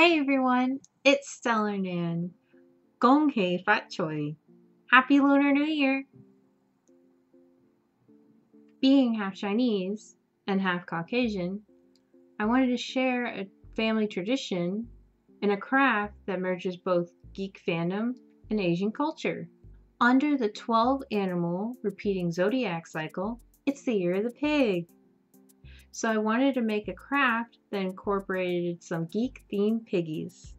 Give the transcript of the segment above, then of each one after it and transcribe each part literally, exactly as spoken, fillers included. Hey everyone, it's StellarNan. Gong Hei Fat Choi. Happy Lunar New Year! Being half Chinese and half Caucasian, I wanted to share a family tradition and a craft that merges both geek fandom and Asian culture. Under the twelve animal repeating zodiac cycle, it's the year of the pig. So I wanted to make a craft that incorporated some geek-themed piggies.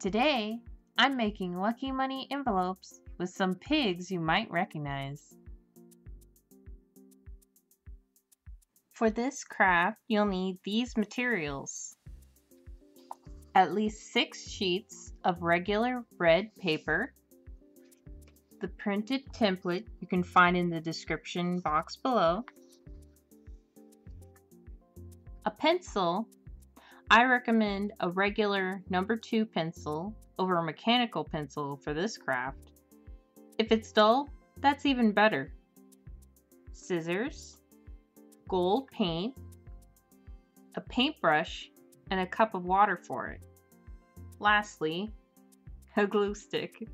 Today, I'm making Lucky Money envelopes with some pigs you might recognize. For this craft, you'll need these materials. At least six sheets of regular red paper. The printed template you can find in the description box below. A pencil. I recommend a regular number two pencil over a mechanical pencil for this craft. If it's dull, that's even better. Scissors, gold paint, a paintbrush, and a cup of water for it. Lastly, a glue stick.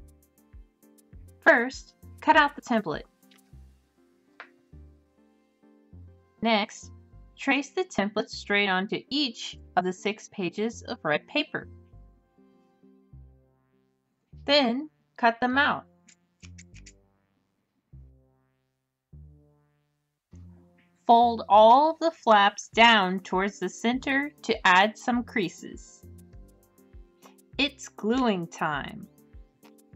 First, cut out the template. Next, trace the template straight onto each of the six pages of red paper. Then, cut them out. Fold all of the flaps down towards the center to add some creases. It's gluing time.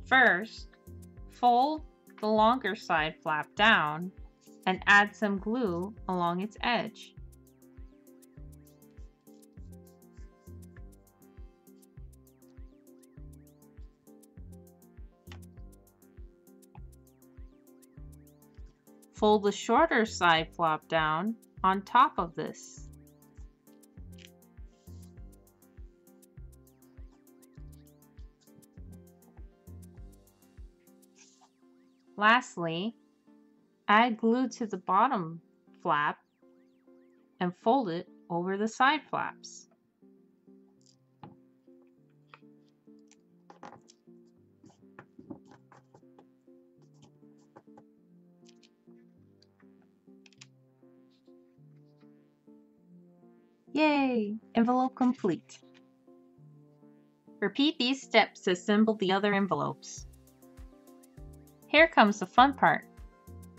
First, fold the longer side flap down and add some glue along its edge. Fold the shorter side flap down on top of this. Lastly, add glue to the bottom flap and fold it over the side flaps. Yay! Envelope complete. Repeat these steps to assemble the other envelopes. Here comes the fun part.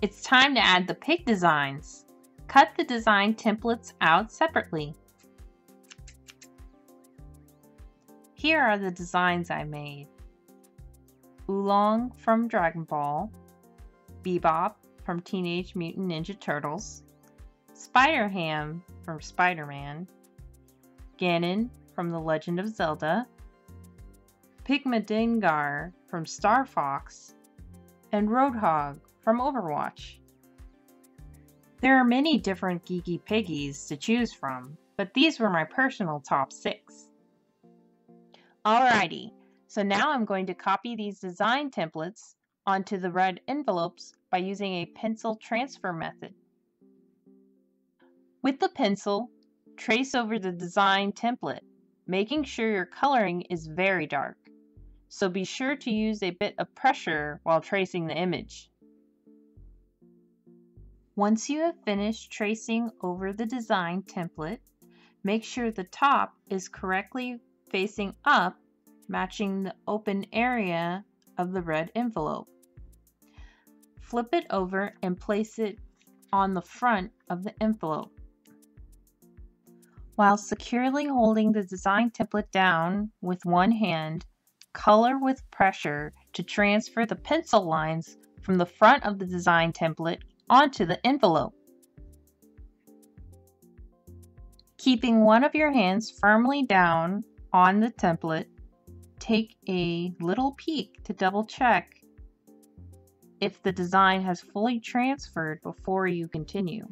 It's time to add the pig designs. Cut the design templates out separately. Here are the designs I made. Oolong from Dragon Ball, Bebop from Teenage Mutant Ninja Turtles, Spider-Ham from Spider-Man, Ganon from The Legend of Zelda, Pigma Dengar from Star Fox, and Roadhog from Overwatch. There are many different geeky piggies to choose from, but these were my personal top six. Alrighty, so now I'm going to copy these design templates onto the red envelopes by using a pencil transfer method. With the pencil, trace over the design template, making sure your coloring is very dark. So be sure to use a bit of pressure while tracing the image. Once you have finished tracing over the design template, make sure the top is correctly facing up, matching the open area of the red envelope. Flip it over and place it on the front of the envelope. While securely holding the design template down with one hand, color with pressure to transfer the pencil lines from the front of the design template onto the envelope. Keeping one of your hands firmly down on the template, take a little peek to double check if the design has fully transferred before you continue.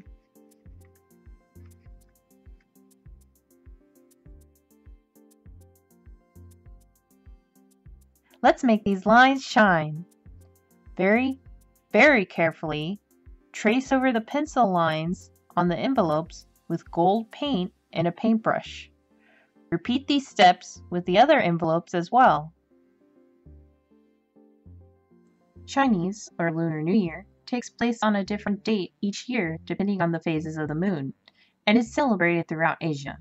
Let's make these lines shine. Very, very carefully, trace over the pencil lines on the envelopes with gold paint and a paintbrush. Repeat these steps with the other envelopes as well. Chinese, or Lunar New Year, takes place on a different date each year depending on the phases of the moon, and is celebrated throughout Asia.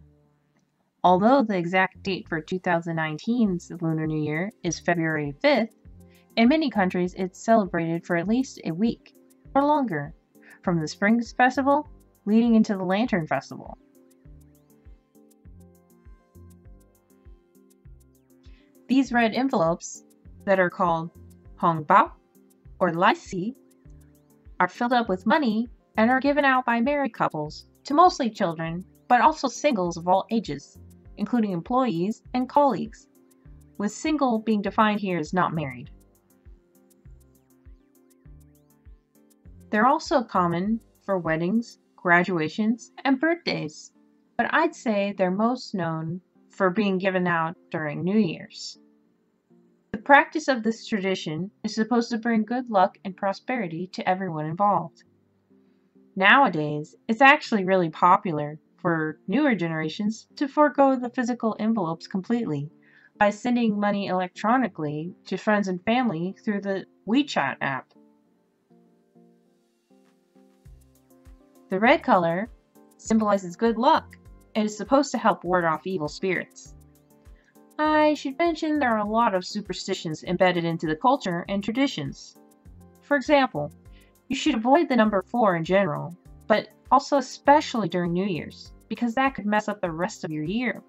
Although the exact date for two thousand nineteen's Lunar New Year is February fifth, in many countries it's celebrated for at least a week, or longer, from the Spring Festival leading into the Lantern Festival. These red envelopes, that are called Hongbao, or Lai Si, are filled up with money and are given out by married couples to mostly children, but also singles of all ages, including employees and colleagues, with single being defined here as not married. They're also common for weddings, graduations, and birthdays, but I'd say they're most known for being given out during New Year's. The practice of this tradition is supposed to bring good luck and prosperity to everyone involved. Nowadays, it's actually really popular for newer generations to forego the physical envelopes completely by sending money electronically to friends and family through the WeChat app. The red color symbolizes good luck and is supposed to help ward off evil spirits. I should mention there are a lot of superstitions embedded into the culture and traditions. For example, you should avoid the number four in general, but also especially during New Year's, because that could mess up the rest of your year.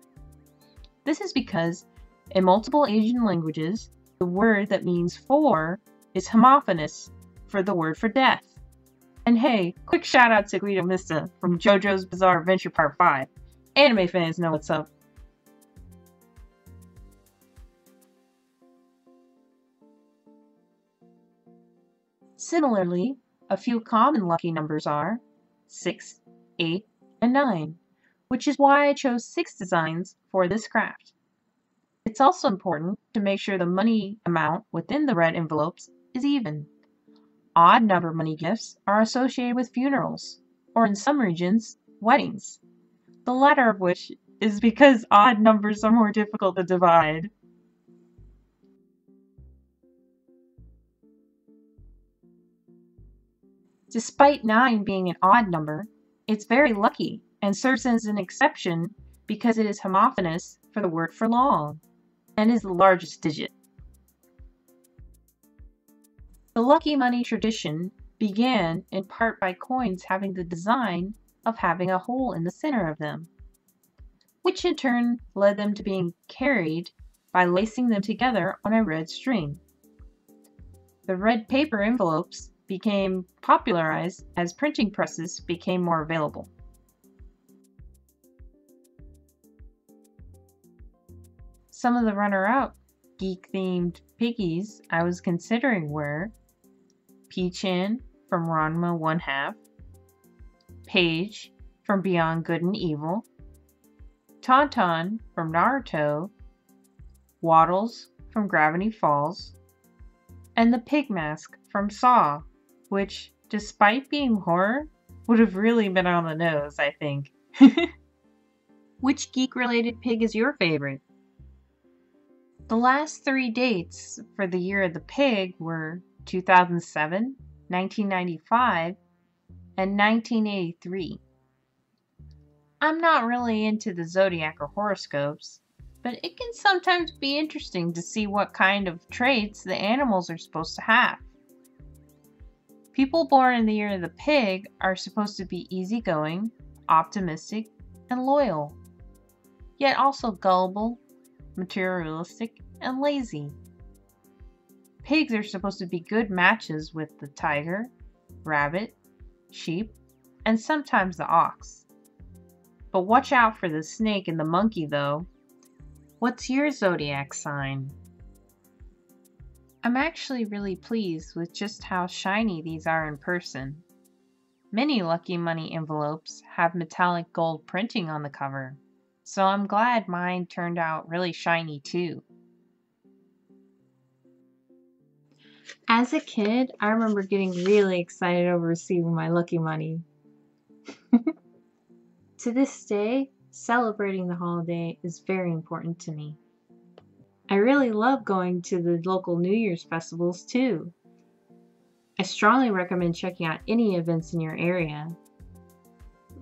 This is because in multiple Asian languages, the word that means four is homophonous for the word for death. And hey, quick shout out to Guido Mista from JoJo's Bizarre Adventure Part five. Anime fans know what's up. Similarly, a few common lucky numbers are six, eight, and nine, which is why I chose six designs for this craft. It's also important to make sure the money amount within the red envelopes is even. Odd number money gifts are associated with funerals, or in some regions, weddings, the latter of which is because odd numbers are more difficult to divide. Despite nine being an odd number, it's very lucky and serves as an exception because it is homophonous for the word for long and is the largest digit. The lucky money tradition began in part by coins having the design of having a hole in the center of them, which in turn led them to being carried by lacing them together on a red string. The red paper envelopes became popularized as printing presses became more available. Some of the runner-up geek-themed piggies I was considering were Pichin from Ranma One Half, Paige from Beyond Good and Evil, Tauntaun from Naruto, Waddles from Gravity Falls, and the Pig Mask from Saw, which, despite being horror, would have really been on the nose, I think. Which geek-related pig is your favorite? The last three dates for the year of the pig were two thousand seven, nineteen ninety-five, and nineteen eighty-three. I'm not really into the zodiac or horoscopes, but it can sometimes be interesting to see what kind of traits the animals are supposed to have. People born in the year of the pig are supposed to be easygoing, optimistic, and loyal, yet also gullible, materialistic, and lazy. Pigs are supposed to be good matches with the tiger, rabbit, sheep, and sometimes the ox. But watch out for the snake and the monkey though. What's your zodiac sign? I'm actually really pleased with just how shiny these are in person. Many lucky money envelopes have metallic gold printing on the cover, so I'm glad mine turned out really shiny too. As a kid, I remember getting really excited over receiving my lucky money. To this day, Celebrating the holiday is very important to me. I really love going to the local New Year's festivals too. I strongly recommend checking out any events in your area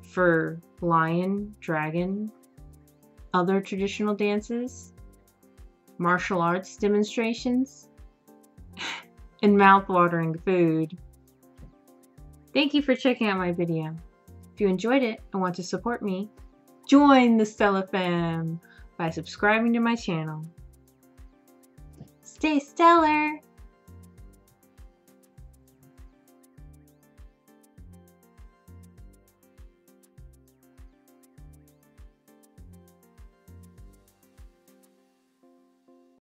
for lion, dragon, other traditional dances, martial arts demonstrations, and mouth-watering food. Thank you for checking out my video. If you enjoyed it and want to support me, join the StellarFam by subscribing to my channel. Stay stellar!